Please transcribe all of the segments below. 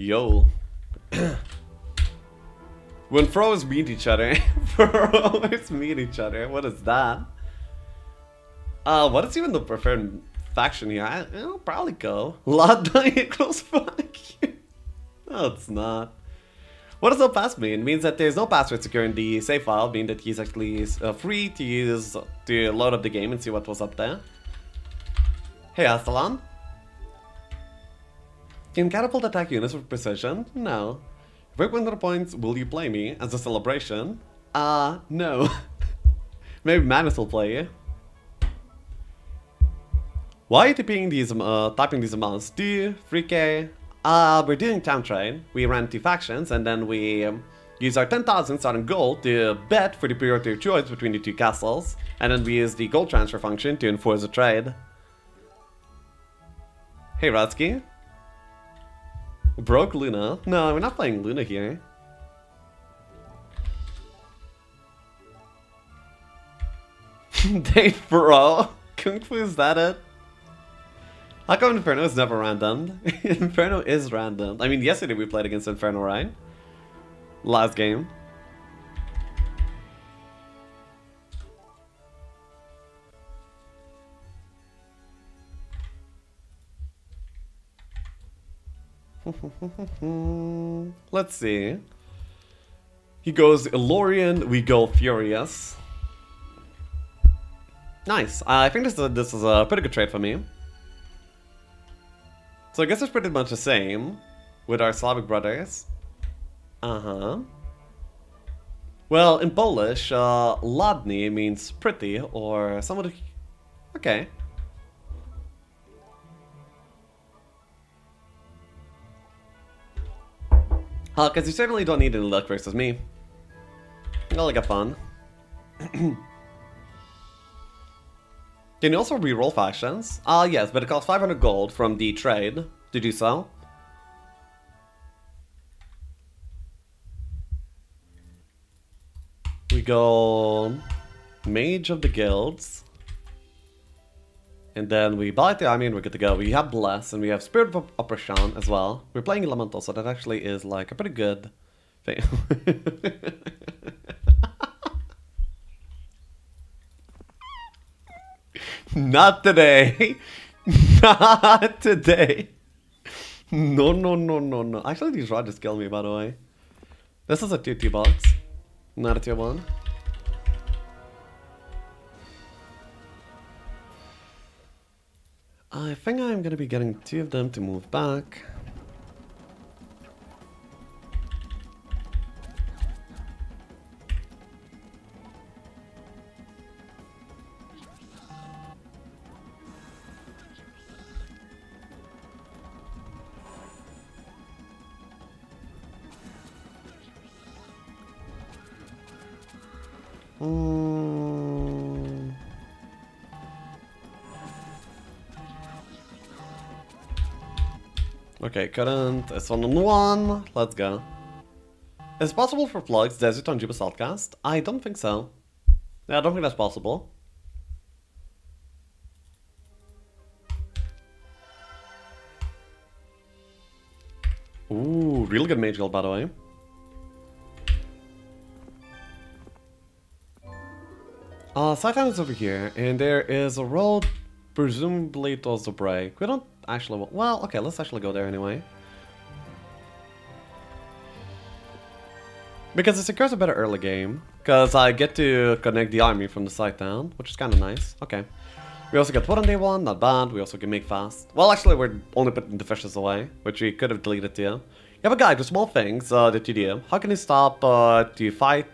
Yo. When pros meet each other, pros meet each other. What is that? What is even the preferred faction here? I'll probably go. Lada equals fuck you. No, it's not. What does no pass mean? It means that there's no password secured in the save file, meaning that he's actually free to use to load up the game and see what was up there. Hey, Astalon. Can catapult attack units with precision? No. Break 100 points, will you play me as a celebration? No. Maybe Manus will play you. Why are you typing these amounts? 2, 3k... we're doing time trade. We ran 2 factions and then we use our 10,000 starting gold to bet for the priority of choice between the 2 castles, and then we use the gold transfer function to enforce a trade. Hey Ratsky. Broke Luna? No, we're not playing Luna here. Date bro. Kung Fu, is that it? How come Inferno is never random? Inferno is random. I mean, yesterday we played against Inferno, right? Last game. Let's see. He goes Ilorian, we go Furious. Nice. I think this is a pretty good trade for me. So I guess it's pretty much the same with our Slavic brothers. Well, in Polish, ładny means pretty or somewhat... Okay. Because you certainly don't need any luck versus me. I'll like a fun. Can you also reroll factions? Yes, but it costs 500 gold from the trade to do so. We go Mage of the Guilds. And then we buy the army and we're good to go. We have Bless and we have Spirit of Oppression as well. We're playing Lamental, so that actually is like a pretty good thing. Not today. Not today. No, no, no, no, no. Actually, these rods just kill me, by the way. This is a tier 2 box, not a tier 1. I think I'm gonna be getting 2 of them to move back. Okay, current, it's 1-on-1, let's go. Is it possible for Plugs, Desert on Jebus Outcast? I don't think so. Yeah, I don't think that's possible. Ooh, really good mage gold, by the way. Sighthand is over here, and there is a road presumably towards the break. We don't... Actually, well, okay, let's actually go there anyway. Because it secures a better early game. Because I get to connect the army from the side down, which is kind of nice. Okay. We also get wood on day 1, not bad. We also can make fast. Well, actually, we're only putting the fishes away, which we could have deleted here. You have a guide with small things that you do. How can you stop to fight?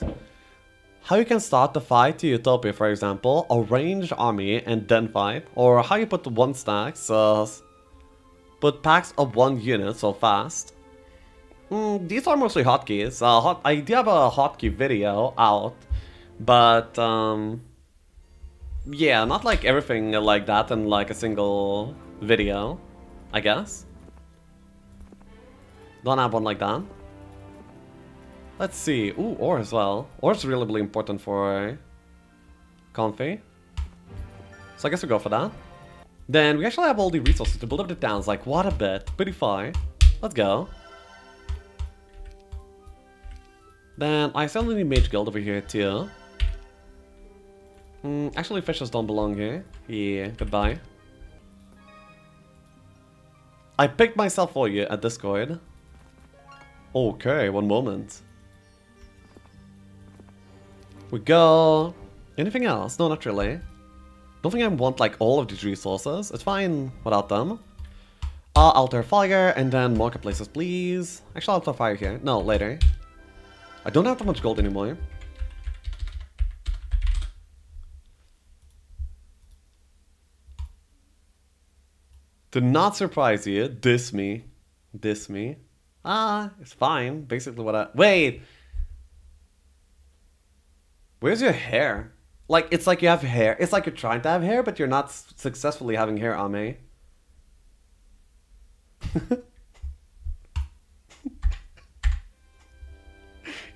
How you can start the fight to Utopia, for example. A ranged army and then fight. Or how you put packs of 1 unit so fast. These are mostly hotkeys. I do have a hotkey video out, but yeah, not like everything like that in like a single video, I guess. Don't have one like that. Let's see. Ooh, ore as well. Ore is really, really important for Confy. So I guess we go for that. Then we actually have all the resources to build up the towns, like what a bit. Pretty far. Let's go. Then I still need a mage guild over here too. Actually, fishers don't belong here. Yeah, goodbye. I picked myself for you at Discord. Okay, one moment. We go. Anything else? No, not really. Don't think I want like all of these resources. It's fine without them. Altar Fire and then marketplaces, please. Actually, Altar Fire here. No, later. I don't have that much gold anymore. Did not surprise you. Diss me. Diss me. Ah, it's fine. Basically what I... Wait! Where's your hair? Like, it's like you have hair. It's like you're trying to have hair, but you're not successfully having hair, Ame.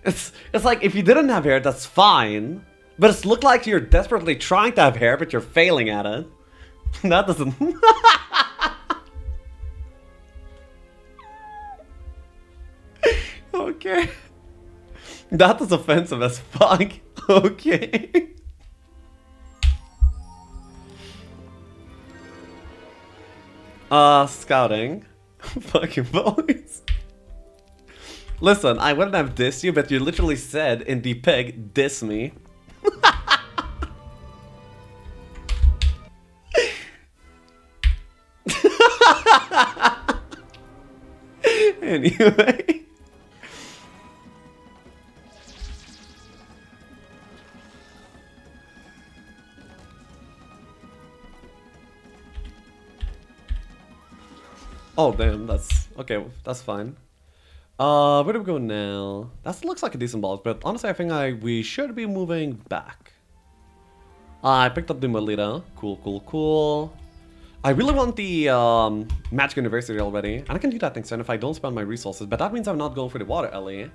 It's like, if you didn't have hair, that's fine. But it's looked like you're desperately trying to have hair, but you're failing at it. That doesn't... Okay. That is offensive as fuck. Okay. Scouting. Fucking boys. Listen, I wouldn't have dissed you, but you literally said in the peg, diss me. Anyway. Oh damn, that's... Okay, that's fine. Where do we go now? That looks like a decent bulk, but honestly I think we should be moving back. I picked up the Molita. Cool, cool, cool. I really want the Magic University already. And I can do that next turn if I don't spend my resources, but that means I'm not going for the Water Alley.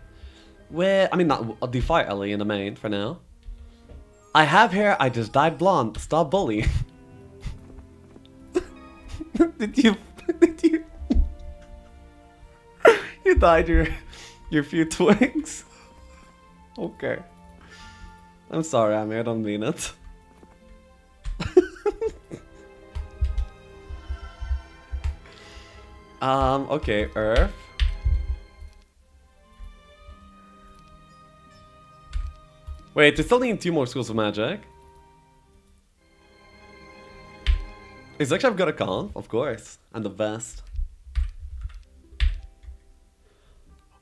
Where... I mean, not the Fire Alley in the main for now. I have hair, I just dyed blonde. Stop bullying. Did you... You dyed your few twigs. Okay. I'm sorry, I don't mean it. Okay, Earth. Wait, we still need 2 more schools of magic. It's actually I've got a con, of course. And the best.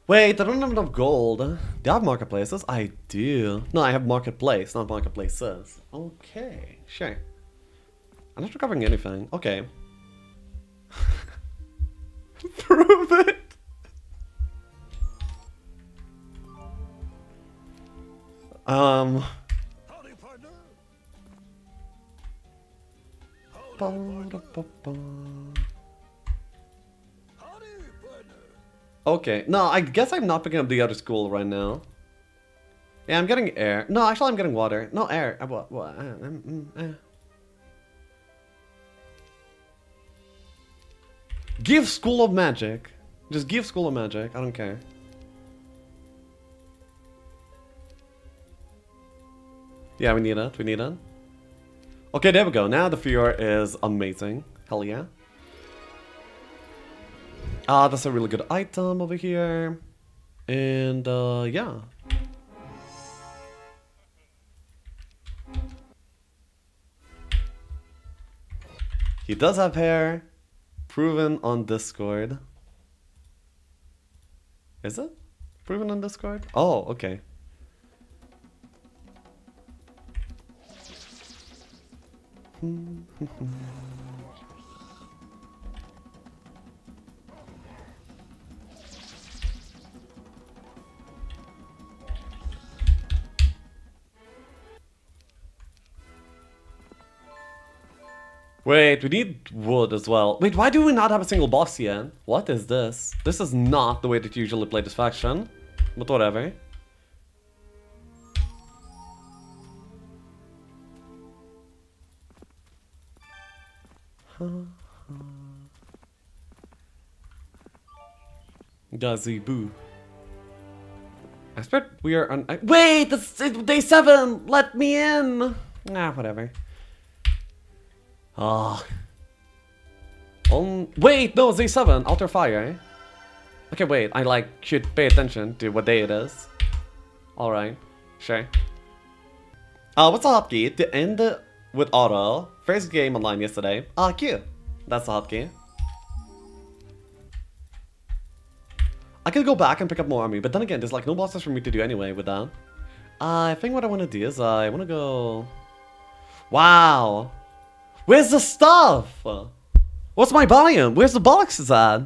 Wait, I don't have enough gold. Do I have marketplaces? I do. No, I have marketplace, not marketplaces. Okay, sure. I'm not recovering anything. Okay. Prove it! Howdy, partner. Howdy, partner. Okay, no, I guess I'm not picking up the other school right now. Yeah, I'm getting air. No, actually, I'm getting water. No, air. Give School of Magic. Just give School of Magic. I don't care. Yeah, we need it. We need it. Okay, there we go. Now the Fior is amazing. Hell yeah. That's a really good item over here. And, yeah. He does have hair. Proven on Discord. Is it? Proven on Discord? Oh, okay. Wait, we need wood as well. Wait, why do we not have a single boss yet? What is this? This is not the way that you usually play this faction. But whatever. Gazebo. I expect we are on. Wait, that's day 7. Let me in. Nah, whatever. Ah. Oh. Wait, no, it's day 7. Altar Fire. Okay, wait. I should pay attention to what day it is. All right, sure. What's a hotkey to end with auto? First game online yesterday. Cute. That's the hotkey. I could go back and pick up more army, but then again, there's no bosses for me to do anyway with that. I think what I want to do is I want to go... Wow! Where's the stuff? What's my volume? Where's the boxes at?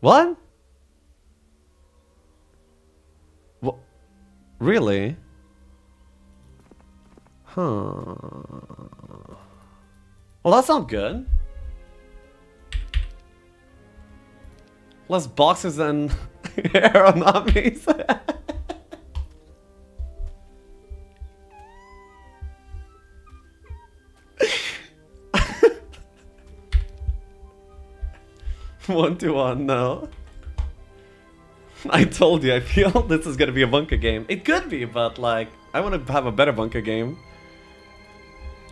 What? What? Really? Huh. Well, that's not good. Less boxes than aeronamies. One to one, no. I told you, I feel this is gonna be a bunker game. It could be, but I want to have a better bunker game.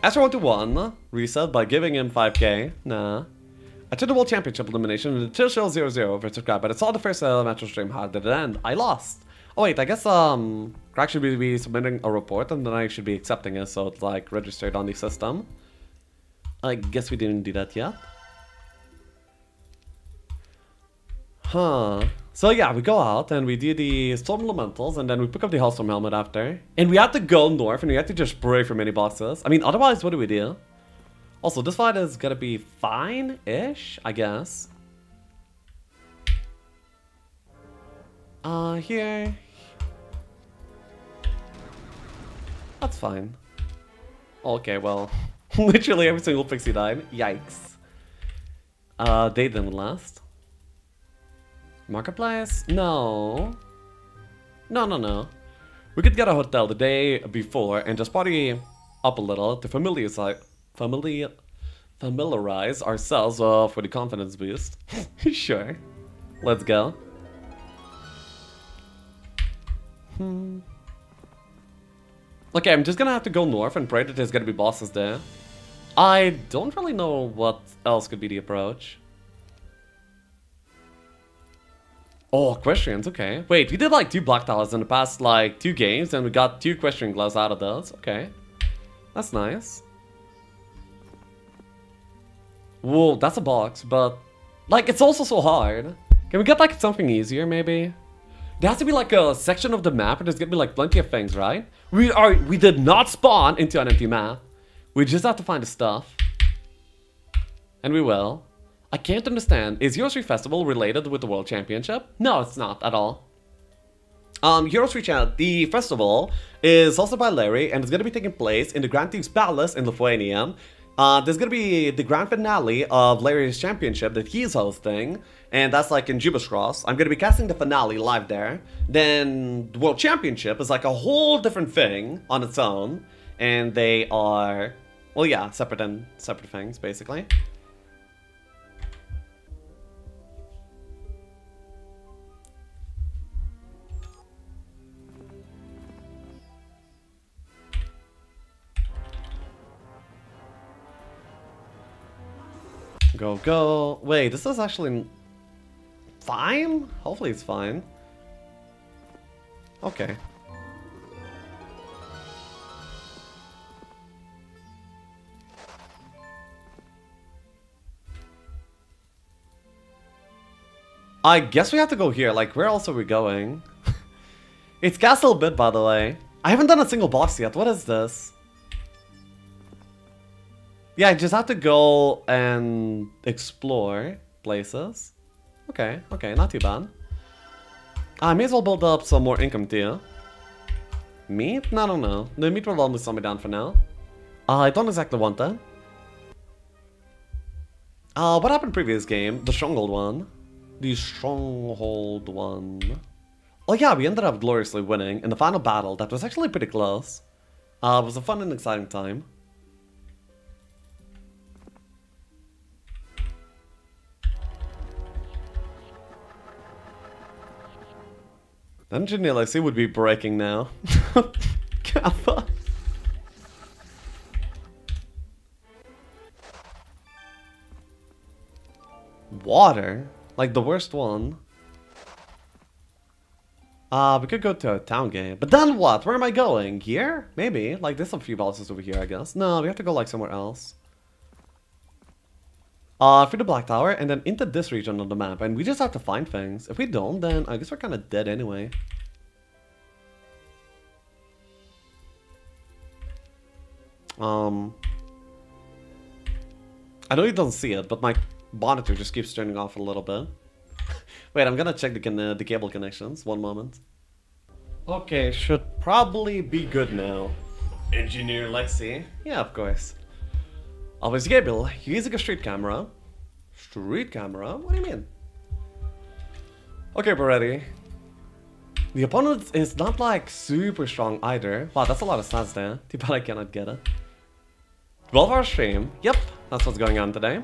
Astro 1-1, reset by giving him 5k. Nah. I took the World Championship elimination and the Till Show 0-0 versus Crab, but I saw the first match stream. How did it end? I lost. Oh wait, I guess Crack should be submitting a report and then I should be accepting it, so it's registered on the system. I guess we didn't do that yet. Huh. So yeah, we go out and we do the Storm Lamentals and then we pick up the Hellstorm Helmet after. And we have to go north and we have to just pray for many boxes. I mean, otherwise what do we do? Also, this fight is gonna be fine-ish, I guess. Here... That's fine. Okay, well, literally every single pixie died. Yikes. They didn't last. Marketplace? No. No. We could get a hotel the day before and just party up a little to familiarize ourselves for the confidence boost. Sure. Let's go. Okay, I'm just gonna have to go north and pray that there's gonna be bosses there. I don't really know what else could be the approach. Oh, questions, okay. Wait, we did 2 black towers in the past 2 games and we got 2 question gloves out of those. Okay. That's nice. Whoa, that's a box, but it's also so hard. Can we get something easier maybe? There has to be a section of the map where there's gonna be plenty of things, right? We did not spawn into an empty map. We just have to find the stuff. And we will. I can't understand. Is Heroes 3 Festival related with the World Championship? No, it's not at all. Heroes 3 Channel, the festival is hosted by Larry and it's gonna be taking place in the Grand Thieves Palace in Lithuania. There's gonna be the grand finale of Larry's championship that he's hosting, and that's in Jubas Cross. I'm gonna be casting the finale live there. Then the World Championship is a whole different thing on its own, and they are, well, yeah, separate things basically. Go, go. Wait, this is actually fine? Hopefully it's fine. Okay. I guess we have to go here. Where else are we going? It's Castle Bit, by the way. I haven't done a single box yet. What is this? Yeah, I just have to go and explore places. Okay, not too bad. I may as well build up some more income too. Meat? No. The meat will only slow me down for now. I don't exactly want that. What happened previous game? The stronghold one. Oh yeah, we ended up gloriously winning in the final battle. That was actually pretty close. It was a fun and exciting time. Dungeon LXC would be breaking now. Cover. Water? Like the worst one. We could go to a town game. But then what? Where am I going? Here? Maybe. Like there's a few bosses over here, I guess. No, we have to go like somewhere else. Through the Black Tower and then into this region on the map. And we just have to find things. If we don't, then I guess we're kind of dead anyway. I know you don't see it, but my monitor just keeps turning off a little bit. Wait, I'm gonna check the cable connections. One moment. Okay, should probably be good now. Engineer Lexi. Yeah, of course. Always Gabriel, you're using a street camera. Street camera? What do you mean? Okay, we're ready. The opponent is not like super strong either. Wow, that's a lot of stats there. Too bad I cannot get it. 12-hour stream. Yep, that's what's going on today.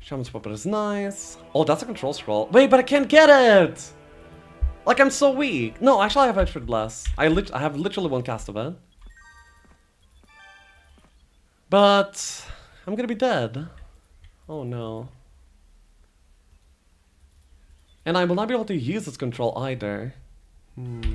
Shaman's Puppet is nice. Oh, that's a control scroll. Wait, but I can't get it! Like, I'm so weak. No, actually, I have extra less. I have literally one cast of it. But I'm gonna be dead. Oh no. And I will not be able to use this control either. Did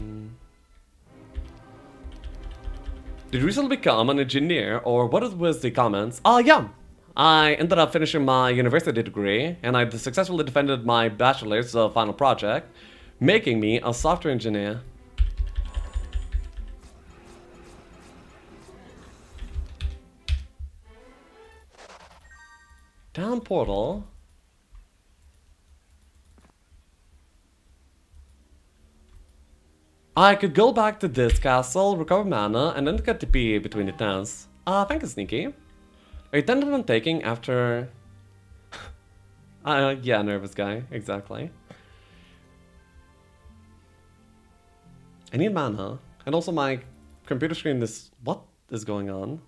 you recently become an engineer, or what was the comments? Yeah! I ended up finishing my university degree, and I successfully defended my bachelor's final project, making me a software engineer. Down portal. I could go back to this castle, recover mana, and then get to pee between the towns. Thank you, Sneaky. Are you tempted on taking after... yeah, nervous guy, exactly. I need mana. And also my computer screen is... What is going on?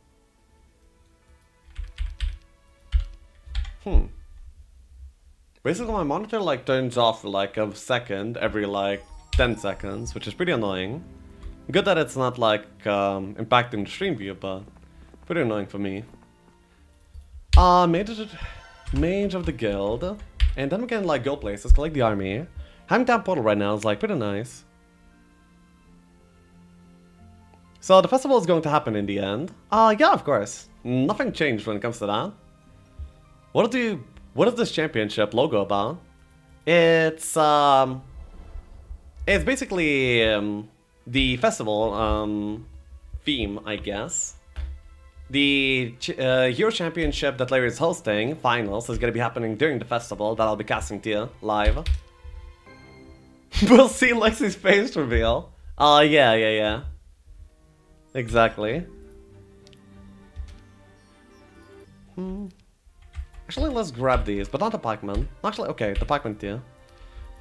Basically my monitor like turns off for like a second every like 10 seconds, which is pretty annoying. Good that it's not like impacting the stream view, but pretty annoying for me. Mage of the guild, and then we can like go places, collect the army. Having that portal right now is like pretty nice. So the festival is going to happen in the end. Yeah, of course. Nothing changed when it comes to that. What is this championship logo about? It's basically the festival theme, I guess. The Hero Championship that Larry is hosting, finals, is gonna be happening during the festival that I'll be casting to you live. We'll see Lexi's face reveal. Yeah. Exactly. Actually, let's grab these, but not the Pac-Man. Actually, okay, the Pac-Man tier.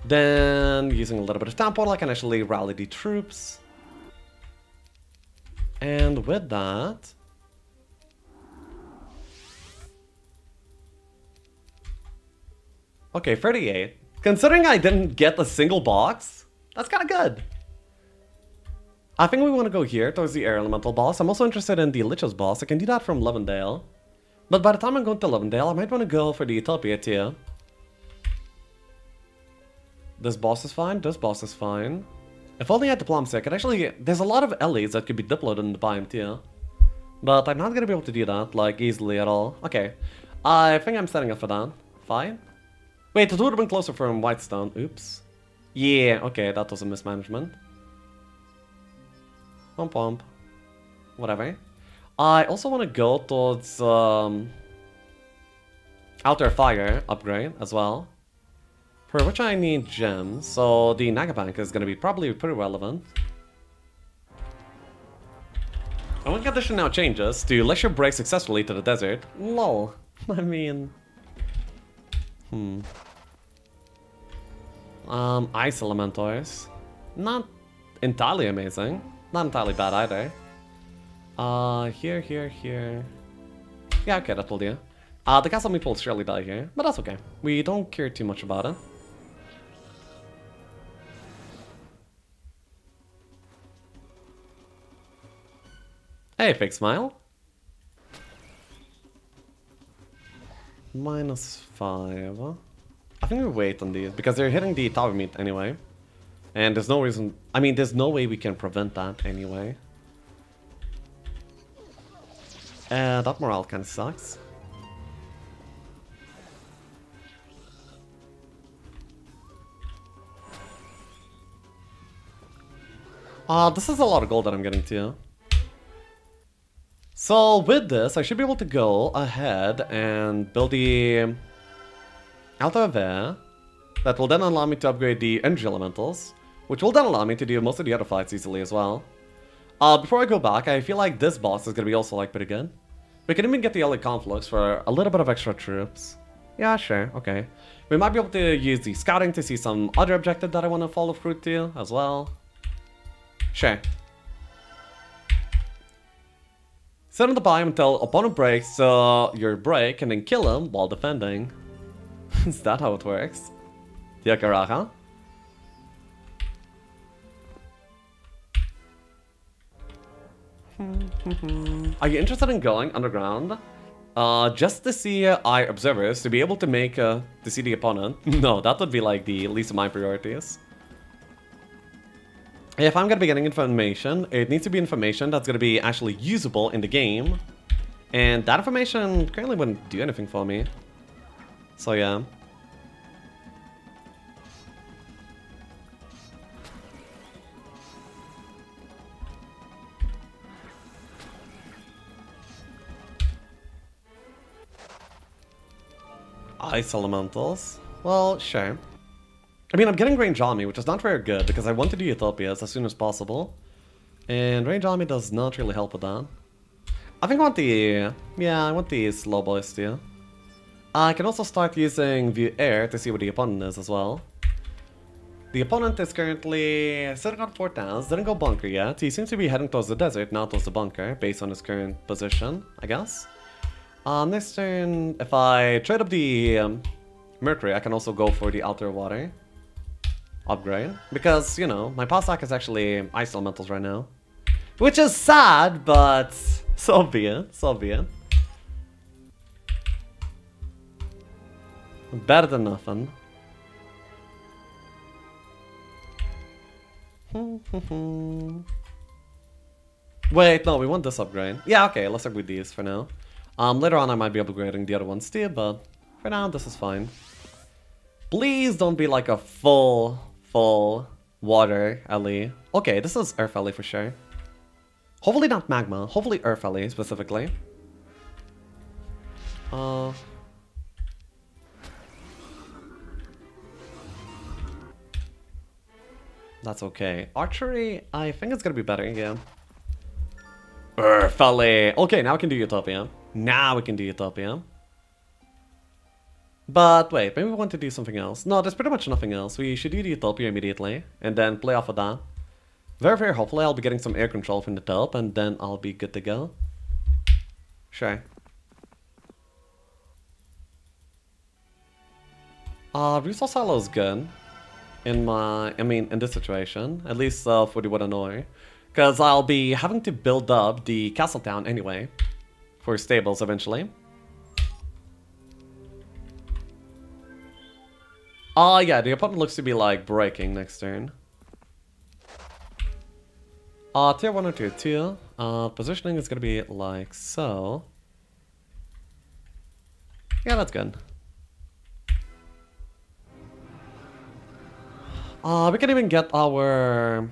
Then, using a little bit of Town Portal, I can actually rally the troops. And with that... Okay, 38. Considering I didn't get a single box, that's kind of good. I think we want to go here, towards the Air Elemental boss. I'm also interested in the Lichos boss. I can do that from Lovendale. But by the time I'm going to Lovendale, I might want to go for the Utopia tier. This boss is fine, this boss is fine. If only I had the Plum Sea, I could actually... There's a lot of Ellie's that could be diploed in the biome tier. But I'm not going to be able to do that, like, easily at all. Okay, I think I'm setting up for that. Fine. Wait, it would have been closer from Whitestone. Oops. Yeah, okay, that was a mismanagement. Pump, pump. Whatever. I also want to go towards Outer Fire upgrade as well, for which I need gems, so the Naga Bank is going to be probably pretty relevant. And one condition now changes to Lecture Break successfully to the desert. Lol, I mean... Ice Elementors. Not entirely amazing, not entirely bad either. Here. Yeah, okay, that'll do. The castle meeples surely die here, but that's okay. We don't care too much about it. Hey, Big Smile. -5. I think we wait on these because they're hitting the tower meat anyway. And there's no reason. I mean, there's no way we can prevent that anyway. That morale kind of sucks. This is a lot of gold that I'm getting too. So with this, I should be able to go ahead and build the Altar there. That will then allow me to upgrade the Energy Elementals, which will then allow me to do most of the other fights easily as well. Before I go back, I feel like this boss is gonna be also like pretty good. We can even get the early Conflux for a little bit of extra troops. Yeah, sure, okay. We might be able to use the scouting to see some other objective that I want to follow through to as well. Sure. Sit on the biome until opponent breaks your break and then kill him while defending. Is that how it works? Yakara, huh? Are you interested in going underground? Just to see eye observers to be able to make to see the opponent. No, that would be like the least of my priorities. If I'm gonna be getting information, it needs to be information that's gonna be actually usable in the game, and that information currently wouldn't do anything for me. So yeah. Ice Elementals. Well, sure. I mean, I'm getting range army, which is not very good because I want to do Utopias as soon as possible. And range army does not really help with that. I think I want the... yeah, I want the slow boys too. I can also start using View Air to see what the opponent is as well. The opponent is currently sitting on 4 towns, didn't go bunker yet. He seems to be heading towards the desert, not towards the bunker, based on his current position, I guess. Next turn, if I trade up the Mercury, I can also go for the Outer Water upgrade. Because, you know, my power stack is actually Ice Elementals right now. Which is sad, but so be it, so be it. Better than nothing. Wait, no, we want this upgrade. Yeah, okay, let's upgrade these for now. Later on I might be upgrading the other ones too, but for now this is fine. Please don't be like a full water alley. Okay, this is earth alley for sure. Hopefully not magma, hopefully earth alley specifically. That's okay. Archery, I think it's gonna be better, yeah. Earth alley. Okay, now we can do Utopia. Now we can do Utopia. But wait, maybe we want to do something else. No, there's pretty much nothing else. We should do the Utopia immediately, and then play off of that. Very, very hopefully I'll be getting some air control from the top, and then I'll be good to go. Sure. Resource silo is good. I mean, in this situation. At least for the Wadanoi. Because I'll be having to build up the castle town anyway. For stables eventually. Oh yeah, the opponent looks to be like breaking next turn. Tier 1 or tier 2. Positioning is gonna be like so. Yeah, that's good. We can even get our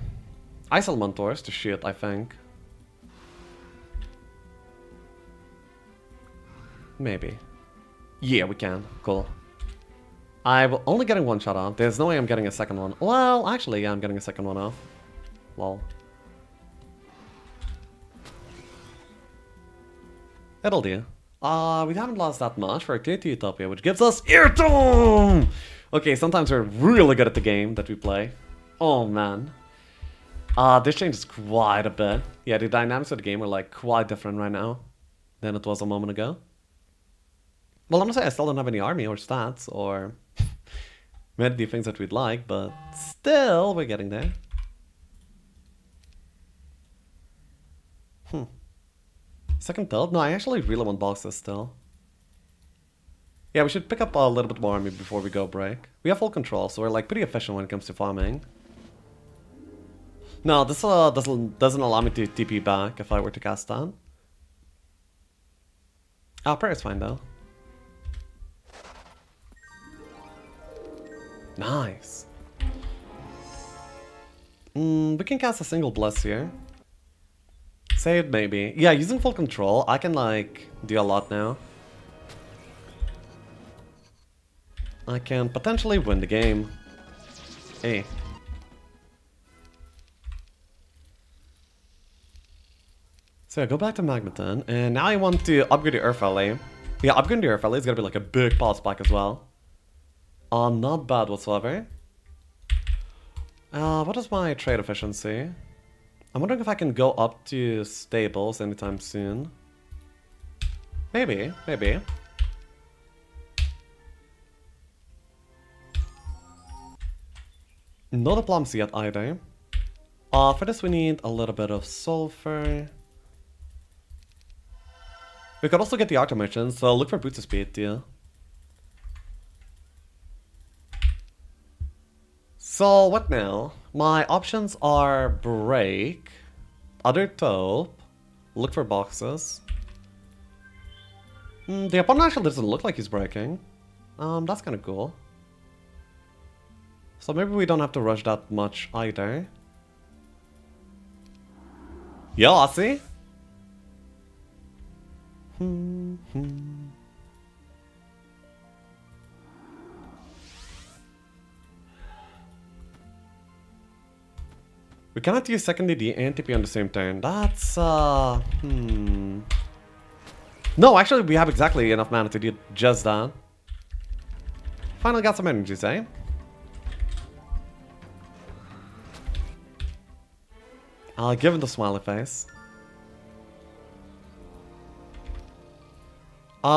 Ice Elementors to shoot, I think. Maybe. Yeah, we can. Cool. I'm only getting 1 shot off. There's no way I'm getting a second one. Well, actually, yeah, I'm getting a second one off. Lol. It'll do. We haven't lost that much for a tier 2 Utopia, which gives us EARTOM! Okay, sometimes we're really good at the game that we play. Oh, man. This changes quite a bit. Yeah, the dynamics of the game are, like, quite different right now than it was a moment ago. Well, I'm gonna say I still don't have any army or stats or many things that we'd like, but still, we're getting there. Second tilt? No, I actually really want boxes still. Yeah, we should pick up a little bit more army before we go break. We have full control, so we're like pretty efficient when it comes to farming. No, this doesn't allow me to TP back if I were to cast that. Ah, prayer's fine though. Nice. We can cast a single bless here. Saved maybe. Yeah, using full control, I can like do a lot now. I can potentially win the game. Hey. So I go back to Magmaton, and now I want to upgrade the Earth Alley. Yeah, upgrading the Earth Alley is gonna be like a big pulse pack as well. Not bad whatsoever. What is my trade efficiency? I'm wondering if I can go up to stables anytime soon. Maybe, maybe. Not a Plum Sea yet either. For this we need a little bit of sulfur. We could also get the EARTOM mission, so look for boots of speed, too. So, what now? My options are break, other taupe, look for boxes. The opponent actually doesn't look like he's breaking. That's kind of cool. So maybe we don't have to rush that much either. Yo, Aussie! We cannot use second DD and TP on the same turn. That's no, actually we have exactly enough mana to do just that. Finally got some energies, eh? I'll give him the smiley face.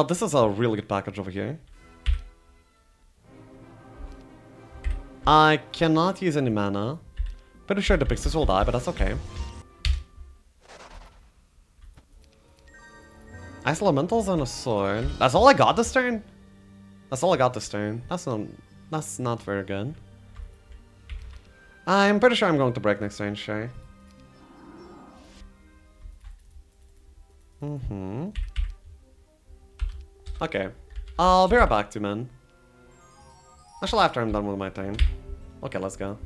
This is a really good package over here. I cannot use any mana. Pretty sure the Pixis will die, but that's okay. Ice Elementals and a sword. That's all I got this turn? That's all I got this turn. That's not very good. I'm pretty sure I'm going to break next turn, sure. Okay, I'll be right back to you, man. Actually, after I'm done with my time. Okay, let's go.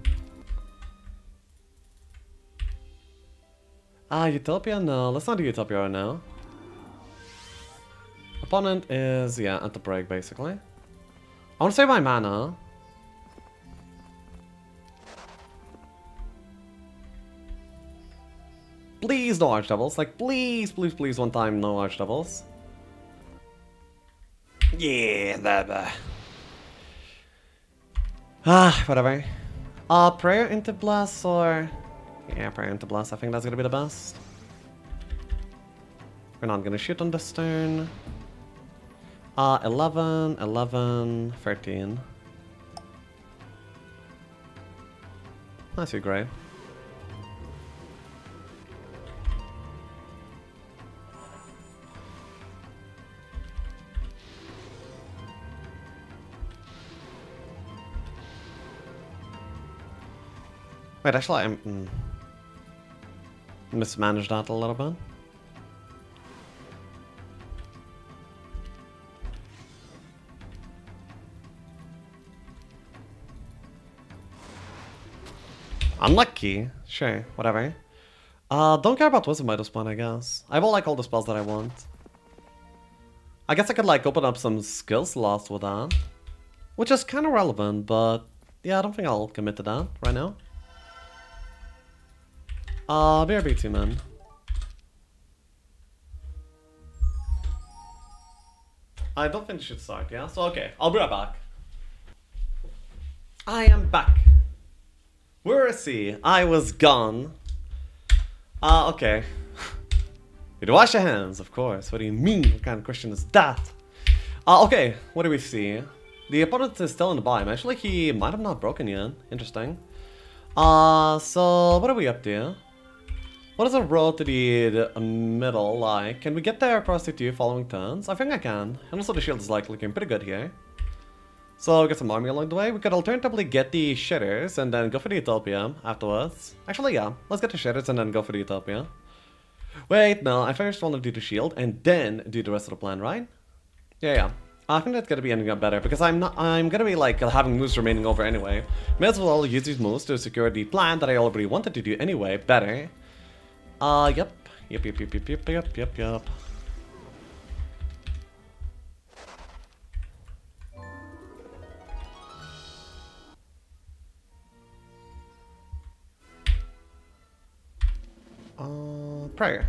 Utopia? No, let's not do Utopia right now. Opponent is, yeah, at the break, basically. I want to save my mana. Please, no Archdevils. Like, please, please, please, one time, no Archdevils. Yeah, that. Whatever. Prayer into blast or... Yeah, prayer into blast. I think that's gonna be the best. We're not gonna shoot on this turn. 11, 11, 13. That's too great. Wait, actually, I mismanaged that a little bit. Unlucky. Sure, whatever. Don't care about Wisdom by this point, I guess. I will like all the spells that I want. I guess I could like open up some skill slots with that. Which is kind of relevant, but yeah, I don't think I'll commit to that right now. BRB2, man. I don't think it should start, yeah? So, okay, I'll be right back. I am back. Where is he? I was gone. Okay. You wash your hands, of course. What do you mean? What kind of question is that? Okay, what do we see? The opponent is still in the biome. Actually, he might have not broken yet. Interesting. So, what are we up to? What is a road to the middle like? Can we get there across the two following turns? I think I can. And also the shield is like looking pretty good here. So get some army along the way. We could alternatively get the shaders and then go for the Utopia afterwards. Actually, yeah. Let's get the shaders and then go for the Utopia. Wait, no. I first want to do the shield and then do the rest of the plan, right? Yeah. I think that's gonna be ending up better because I'm gonna be like having moves remaining over anyway. May as well use these moves to secure the plan that I already wanted to do anyway. Better. Yep. Prayer.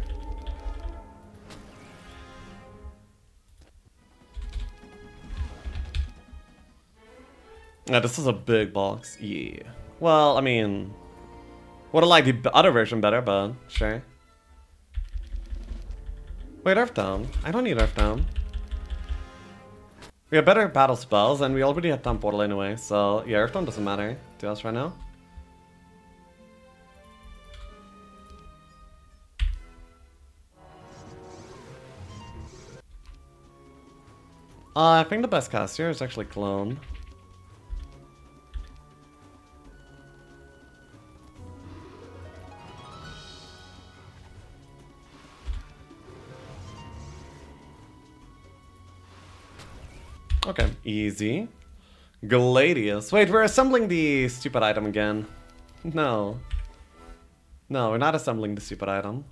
Now this is a big box. Yeah. Well, I mean, would have liked the other version better, but sure. Wait, Earth Dome. I don't need Earth Dome. We have better battle spells, and we already have Time Portal anyway, so yeah, Earth Dome doesn't matter to us right now. I think the best cast here is actually Clone. Okay, easy. Gladius. Wait, we're assembling the stupid item again. No, we're not assembling the stupid item.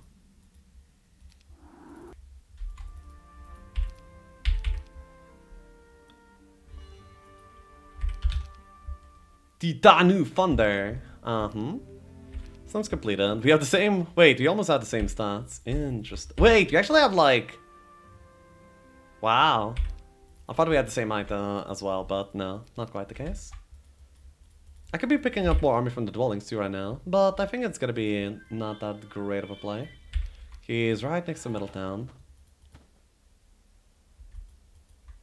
Titan's Thunder. Sounds completed. We have the same... Wait, we almost have the same stats. Interesting. Wait, we actually have like... Wow. I thought we had the same item as well, but no, not quite the case. I could be picking up more army from the dwellings too right now, but I think it's gonna be not that great of a play. He's right next to Middletown.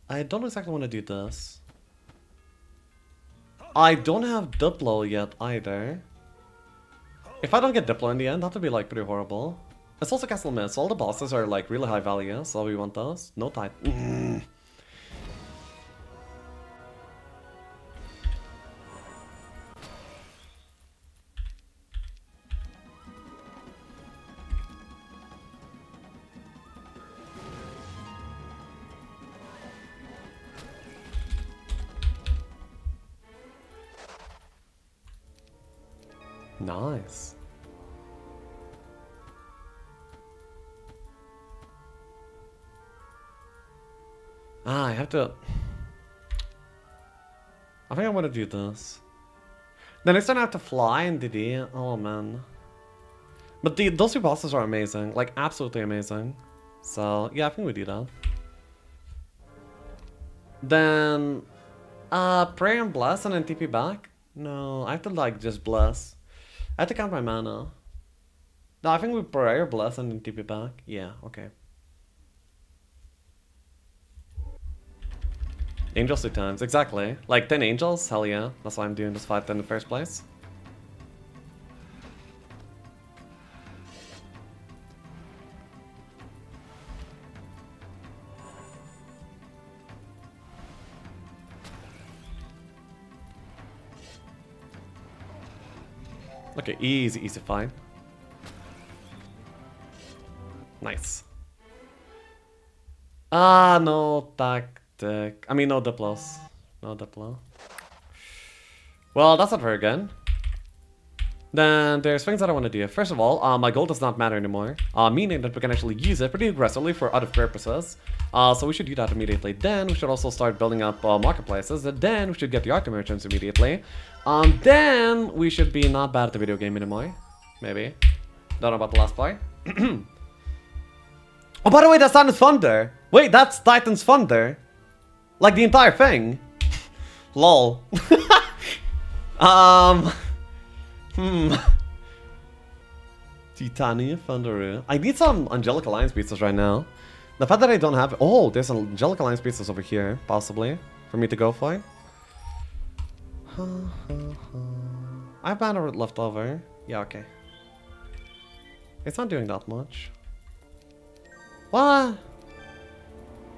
I don't exactly want to do this. I don't have Diplo yet either. If I don't get Diplo in the end, that'll be like pretty horrible. It's also Castle Mist, so all the bosses are like really high value, so we want those. No Titan. Nice. I have to... I think I want to do this. The next time I have to fly in DD. Oh, man. But those two bosses are amazing. Like, absolutely amazing. So, yeah, I think we do that. Then... Pray and Bless and then TP back? No, I have to, like, just Bless. I have to count my mana. No, I think we prayer, bless, and then TP back. Yeah, okay. Angels 2 times, exactly. Like 10 angels? Hell yeah. That's why I'm doing this fight in the first place. Okay, easy, fine. Nice. No tactic. I mean, no Diplos. No Diplo. Well, that's not very good. Then there's things that I want to do. First of all, my gold does not matter anymore. Meaning that we can actually use it pretty aggressively for other purposes. So we should do that immediately. Then we should also start building up marketplaces. And then we should get the art merchants immediately. Then we should be not bad at the video game anymore. Maybe. Don't know about the last part. Oh, by the way, that's Titan's Thunder. Wait, that's Titan's Thunder. Like the entire thing. Lol. Titania Thunderer. I need some Angelic Alliance pieces right now. The fact that I don't have... Oh, there's Angelic Alliance pieces over here, possibly, for me to go for. I have mana left over. Yeah, okay. It's not doing that much. What?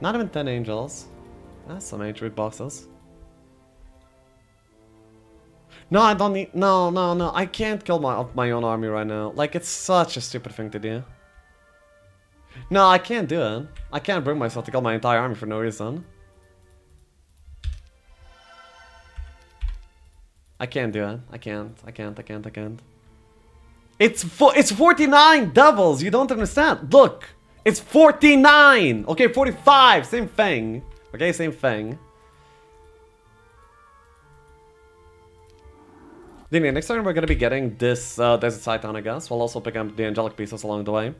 Not even 10 angels. That's some hatred boxes. No, I don't need... No. I can't kill my own army right now. Like, it's such a stupid thing to do. No, I can't do it. I can't bring myself to kill my entire army for no reason. I can't do it. I can't. It's 49 devils! You don't understand. Look! It's 49! Okay, 45! Same thing. Okay, same thing. Anyway, next time we're gonna be getting this Desert Sighthand, I guess. We'll also pick up the Angelic pieces along the way.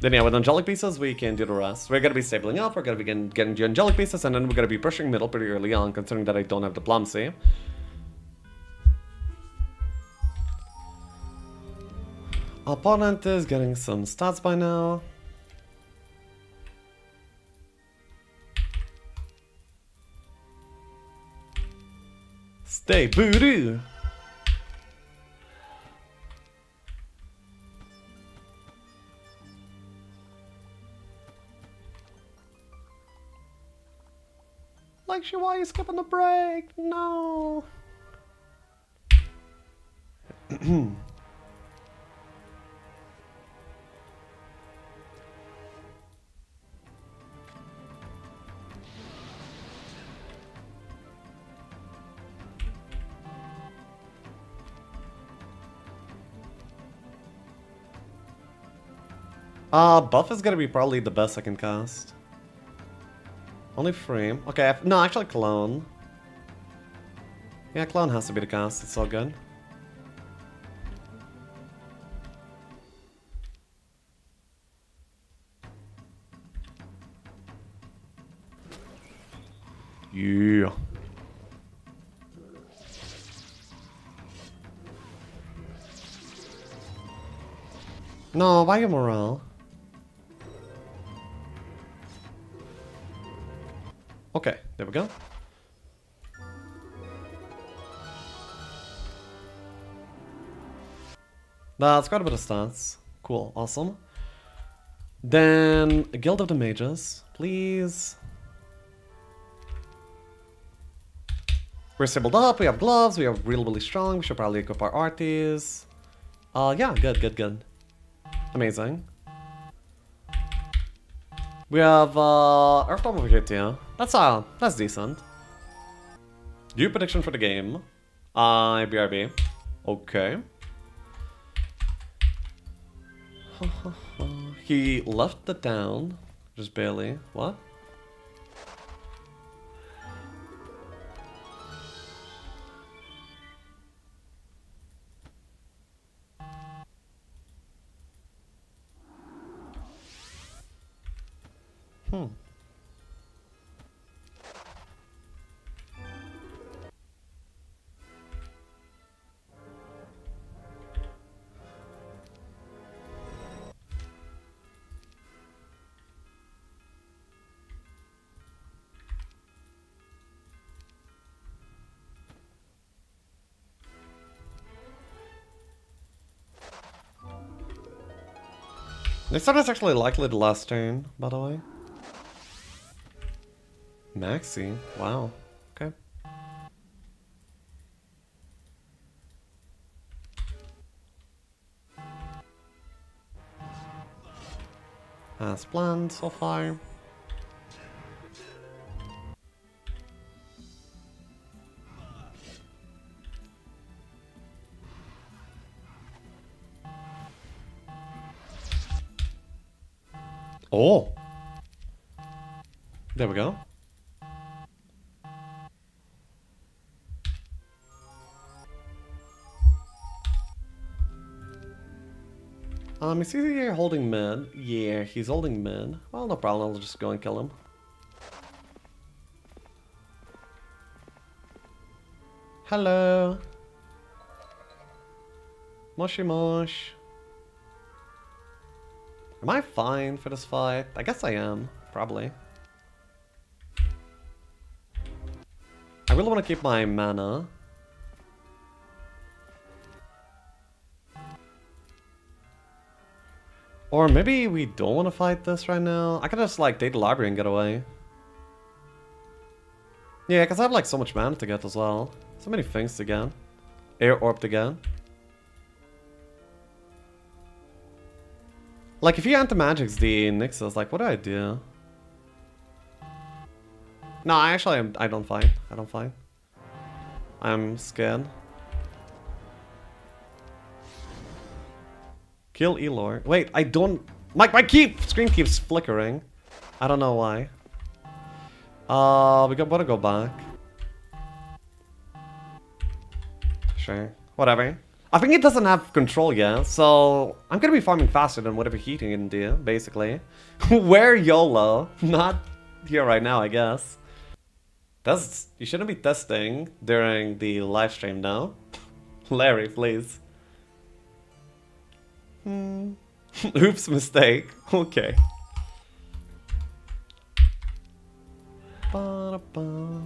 Then yeah, with Angelic pieces, we can do the rest. We're gonna be stabling up, we're gonna be getting the Angelic pieces, and then we're gonna be pushing middle pretty early on, considering that I don't have the Plum Sea. Opponent is getting some stats by now. Stay voodoo! Like, why are you skipping the break? No! Buff is gonna be probably the best I can cast. Only frame. Okay, no, actually clone. Yeah, clone has to be the cast, it's all good. Yeah. No, why your morale? Okay, there we go. That's quite a bit of stats. Cool, awesome. Then, Guild of the Mages, please. We're stabled up, we have gloves, we are really, really strong. We should probably equip our arties. Yeah, good. Amazing. We have EARTOM over here too. That's decent. New prediction for the game. BRB. Okay. He left the town. Just barely. What? Next turn is actually likely the last turn, by the way. Maxi, wow, okay. As planned so far. Oh! There we go. Is he here holding mid? Yeah, he's holding mid. Well, no problem, I'll just go and kill him. Hello! Moshy mosh. Am I fine for this fight? I guess I am, probably. I really want to keep my mana. Or maybe we don't want to fight this right now. I could just like date the library and get away. Yeah, because I have like so much mana to get as well. So many things to get. Air Orb to get. Like if you anti-magics the Nixus, like what do I do? No, actually I don't fight. I don't fight. I'm scared. Kill Elor. Wait, I don't... My screen keeps flickering. I don't know why. We gotta go back. Sure. Whatever. I think it doesn't have control yet, so... I'm gonna be farming faster than whatever he can do, basically. We're YOLO. Not here right now, I guess. That's... You shouldn't be testing during the live stream now. Larry, please. Oops, mistake. Okay. Ba-da-ba.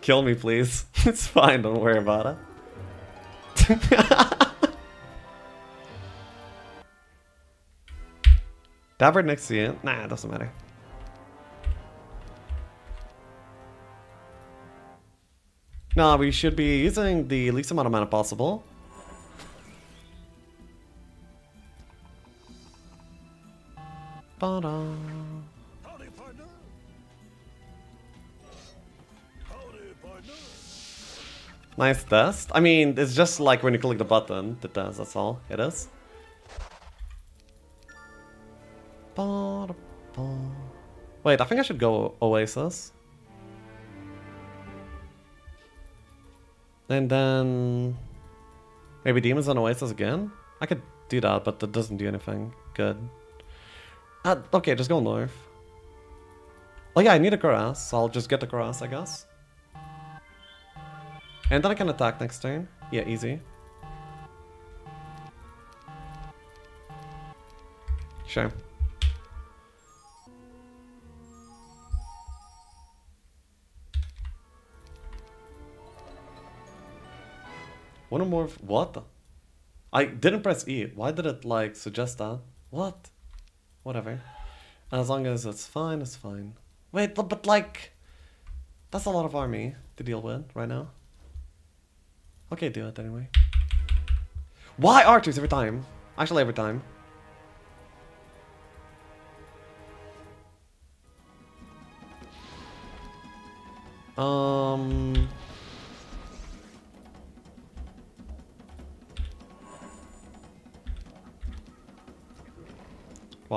Kill me, please. It's fine, don't worry about it. Dabber next to you. Nah, it doesn't matter. Nah, we should be using the least amount of mana possible. Ta-da. Howdy, partner. Howdy, partner. Nice test. I mean, it's just like when you click the button, the test, that's all it is. Wait, I think I should go Oasis. And then... Maybe Demons on Oasis again? I could do that, but that doesn't do anything good. Okay, just go north. Oh yeah, I need a Cuirass, so I'll just get the Cuirass, I guess. And then I can attack next turn. Yeah, easy. Sure. One more... What? I didn't press E. Why did it, like, suggest that? What? Whatever. As long as it's fine, it's fine. Wait, but like... That's a lot of army to deal with right now. Okay, do it anyway. Why archers every time? Actually, every time. Wow,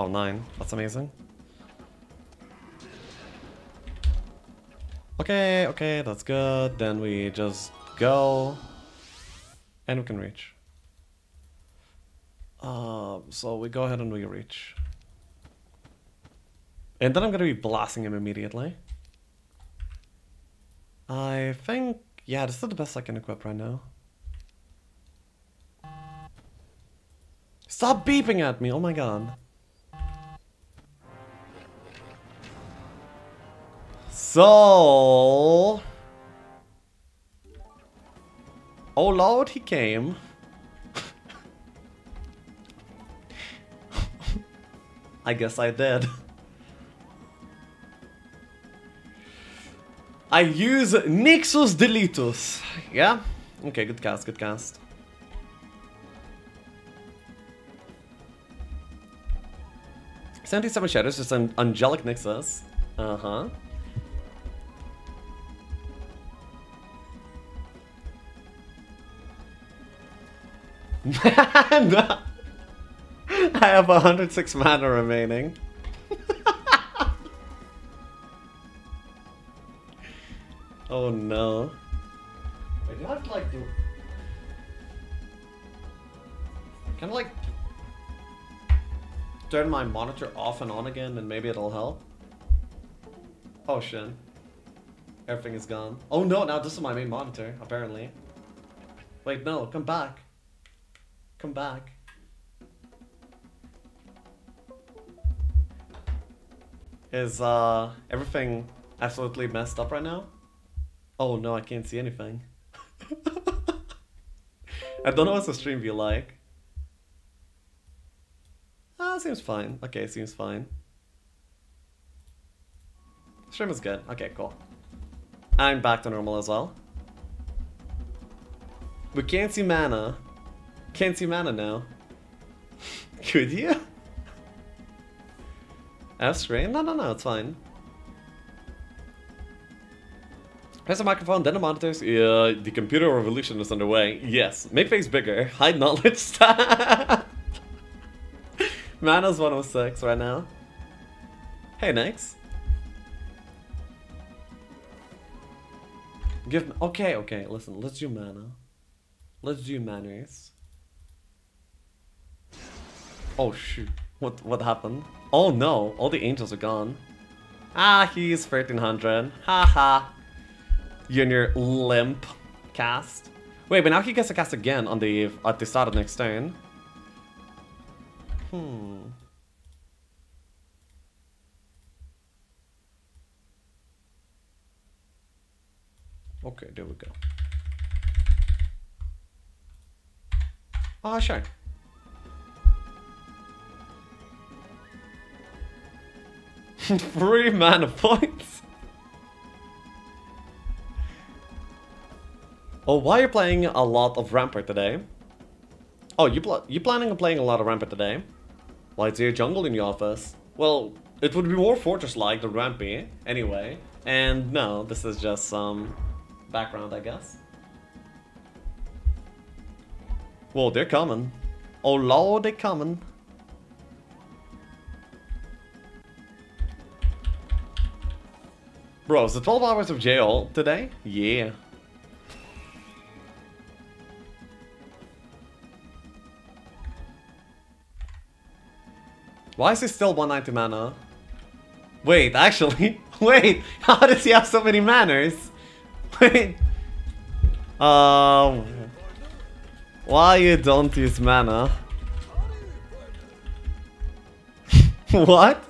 9. That's amazing. Okay, okay, that's good. Then we just go. And we can reach. So we go ahead and we reach. And then I'm gonna be blasting him immediately. I think... Yeah, this is the best I can equip right now. Stop beeping at me, oh my god. So... Oh lord, he came. I guess I did. I use Nixus Delitus. Yeah? Okay, good cast, good cast. $77 shadows, just an Angelic Nixus. Uh-huh. I have 106 mana remaining. Oh no. Wait, do I have to like do... Can I like... turn my monitor off and on again and maybe it'll help? Oh shit. Everything is gone. Oh no, now this is my main monitor, apparently. Wait, no, come back. Come back. Is everything absolutely messed up right now? Oh no, I can't see anything. I don't know what's the stream view like. seems fine. Okay, seems fine. Shrimp is good. Okay, cool. I'm back to normal as well. We can't see mana. Can't see mana now. Could you? F-screen? No, no, no, it's fine. Press the microphone, then the monitors. Yeah, the computer revolution is underway. Yes, make face bigger, hide knowledge stat. Mana's 106 right now. Hey, Nyx. Give. Okay, okay, listen, let's do mana. Let's do manners. Oh, shoot. What happened? Oh no, all the angels are gone. Ah, he's 1300. Haha. You and your limp cast. Wait, but now he gets to cast again on the at the start of next turn. Hmm. Okay, there we go. Ah, sure. Free mana points. Oh, why are you playing a lot of Rampart today? Oh, you planning on playing a lot of Rampart today? Why is there a jungle in your office? Well, it would be more fortress-like than Rampy, anyway. And no, this is just some background, I guess. Whoa, they're coming. Oh lord, they're coming. Bro, is it 12 hours of jail today? Yeah. Why is he still 190 mana? Wait, actually, wait, how does he have so many manners? Wait. Why you don't use mana? What?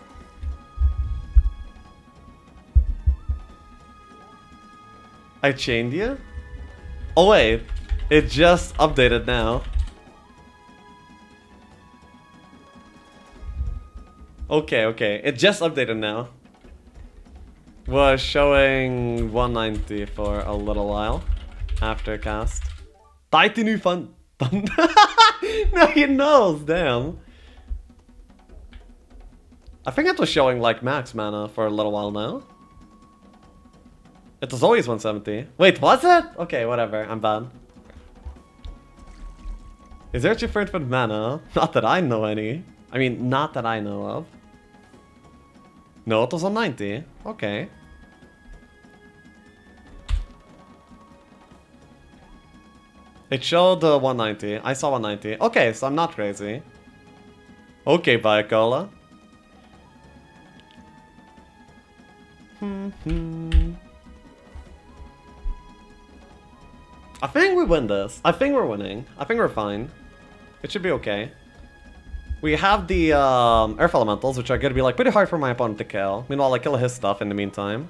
I chained you? Oh wait, it just updated now. Okay, okay, it just updated now. Was showing 190 for a little while after cast. Titan's Thunder. No, he knows, damn. I think it was showing like max mana for a little while now. It was always 170. Wait, was it? Okay, whatever. I'm bad. Is there a difference with mana? Not that I know any. I mean, not that I know of. No, it was 190. Okay. It showed 190. I saw 190. Okay, so I'm not crazy. Okay, Viacola. I think we win this. I think we're winning. I think we're fine. It should be okay. We have the Earth Elementals, which are going to be like pretty hard for my opponent to kill. Meanwhile, I kill his stuff in the meantime.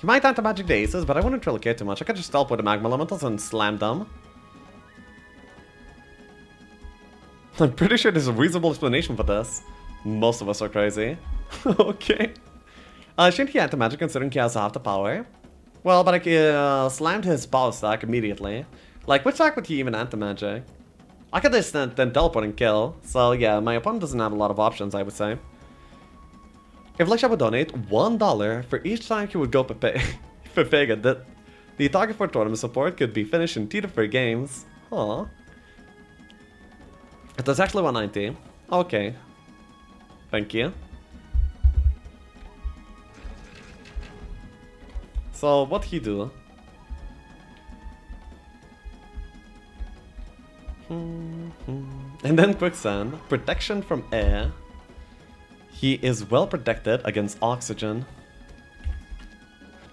He might have to Magic the Aces, but I wouldn't really care too much. I could just teleport the Magma Elementals and slam them. I'm pretty sure there's a reasonable explanation for this. Most of us are crazy. Okay. Shouldn't he anti-magic considering he has half the power? Well, but I slammed his power stack immediately. Like, which stack would he even anti-magic? I could just then teleport and kill. So yeah, my opponent doesn't have a lot of options, I would say. If Lexiav would donate $1 for each time he would go for Vega, that the target for tournament support could be finished in 2 to 3 games. Huh. It was actually 190. Okay. Thank you. So, what he do? And then Quicksand. Protection from air. He is well protected against oxygen.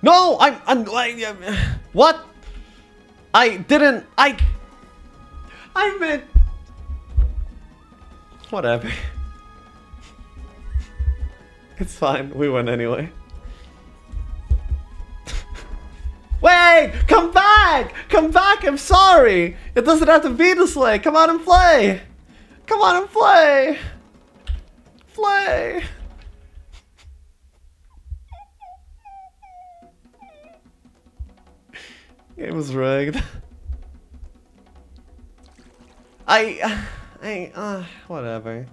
No! I what? I didn't... I meant... Whatever. It's fine. We win anyway. Wait! Come back! Come back! I'm sorry! It doesn't have to be this way! Come on and play! Come on and play! Flay! Game was rigged. Whatever.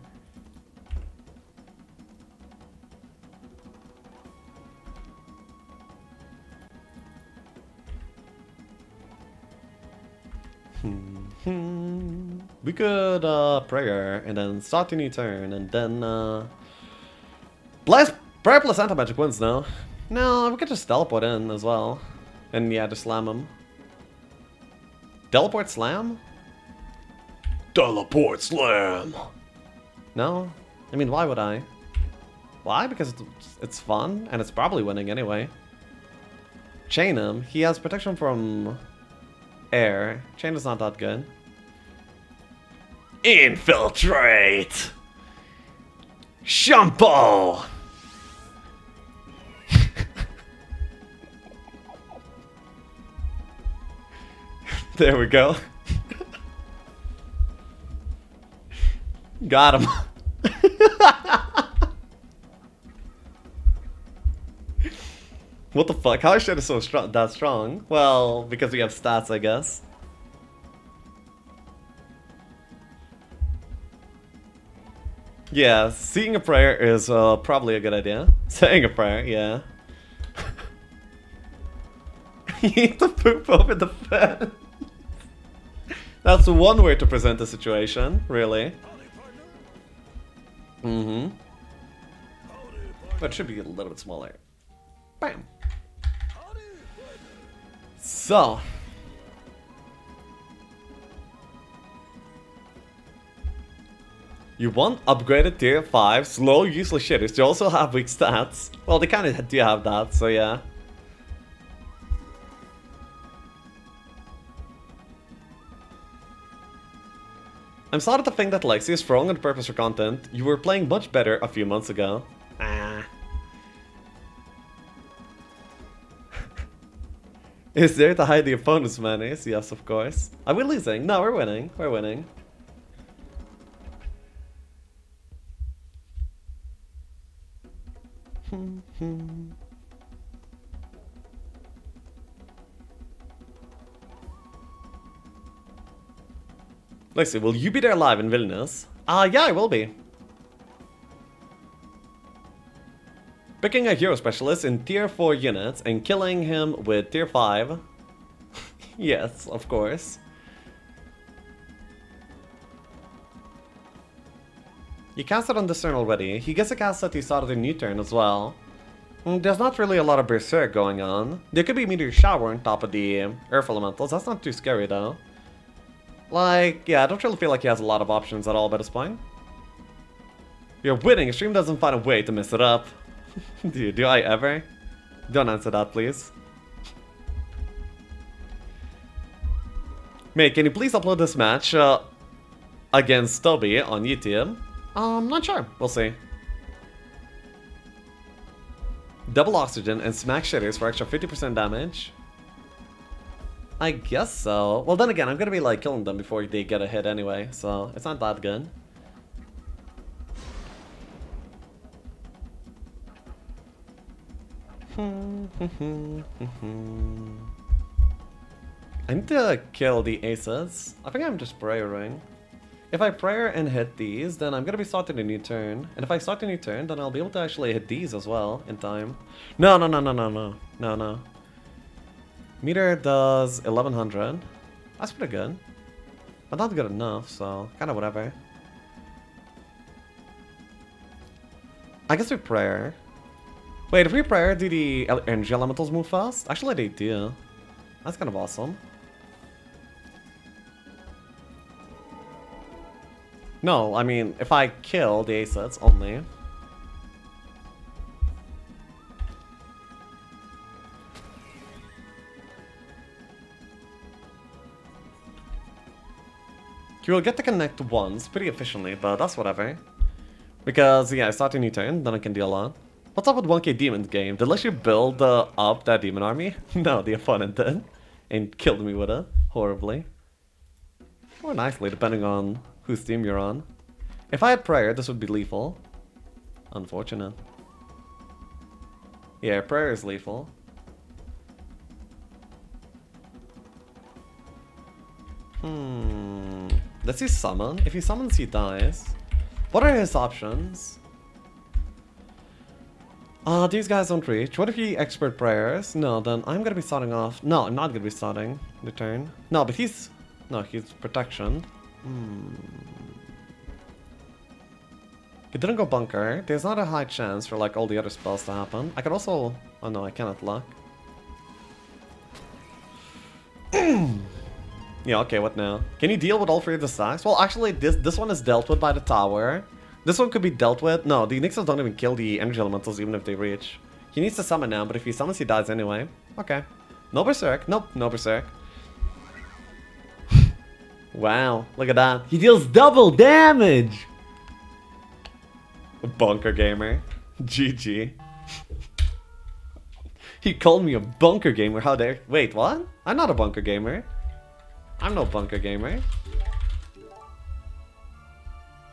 We could prayer and then start a new turn and then prayer plus anti-magic wins now. No, we could just teleport in as well. And yeah, just slam him. Teleport slam? Teleport slam! No? I mean, why would I? Why? Because it's fun and it's probably winning anyway. Chain him. He has protection from air. Chain is not that good. Infiltrate! Shampoo! There we go. Got him. What the fuck? How is Shadow so strong? That strong? Well, because we have stats, I guess. Yeah, seeing a prayer is probably a good idea. Saying a prayer, yeah. You need to poop over the fence. That's one way to present the situation, really. Mm-hmm. But it should be a little bit smaller. Bam! So. You want upgraded tier 5 slow useless shitters. You also have weak stats. Well, they kind of do have that, so yeah. I'm starting to think that Lexi is wrong on purpose for content. You were playing much better a few months ago. Ah. Is there to hide the opponent's menace? Yes, of course. Are we losing? No, we're winning. We're winning. Lexi, will you be there live in Vilnius? Yeah, I will be. Picking a hero specialist in tier 4 units and killing him with tier 5. Yes, of course. You cast it on this turn already. He gets a cast that he started a new turn as well. There's not really a lot of Berserk going on. There could be Meteor Shower on top of the Earth Elementals. That's not too scary though. Like, yeah, I don't really feel like he has a lot of options at all by this point. You're winning. Stream doesn't find a way to mess it up. Dude, do I ever? Don't answer that, please. Mate, can you please upload this match against Toby on YouTube? I'm not sure. We'll see. Double oxygen and smack shaders for extra 50% damage. I guess so. Well, then again, I'm gonna be like killing them before they get a hit anyway, so it's not that good. I need to kill the aces. I think I'm just praying. If I prayer and hit these, then I'm gonna be starting a new turn. And if I start a new turn, then I'll be able to actually hit these as well in time. No. Meter does 1100. That's pretty good. But not good enough, so kind of whatever. I guess we prayer. Wait, if we prayer, do the energy elementals move fast? Actually, they do. That's kind of awesome. No, I mean, if I kill the assets only. You will get to connect once pretty efficiently, but that's whatever. Because, yeah, I start a new turn, then I can do a lot. What's up with 1K Demon game? Did Lexi build up that demon army? No, the opponent did. And killed me with it, horribly. Or nicely, depending on whose team you're on. If I had prayer, this would be lethal. Unfortunate. Yeah, prayer is lethal. Let's see summon. If he summons, he dies. What are his options? These guys don't reach. What if he expert prayers? No, then I'm gonna be starting off. No, I'm not gonna be starting the turn. No, but he's... No, he's protection. He didn't go bunker. There's not a high chance for like all the other spells to happen. I could also... Oh no, I cannot luck. Yeah, okay, what now? Can you deal with all three of the stacks? Well, actually, this one is dealt with by the tower. This one could be dealt with. No, the Nixus don't even kill the energy elementals even if they reach. He needs to summon now, but if he summons, he dies anyway. Okay. No berserk. Nope, no berserk. Wow, look at that. He deals double damage! A bunker gamer. GG. He called me a bunker gamer. How dare... Wait, what? I'm not a bunker gamer. I'm no bunker gamer.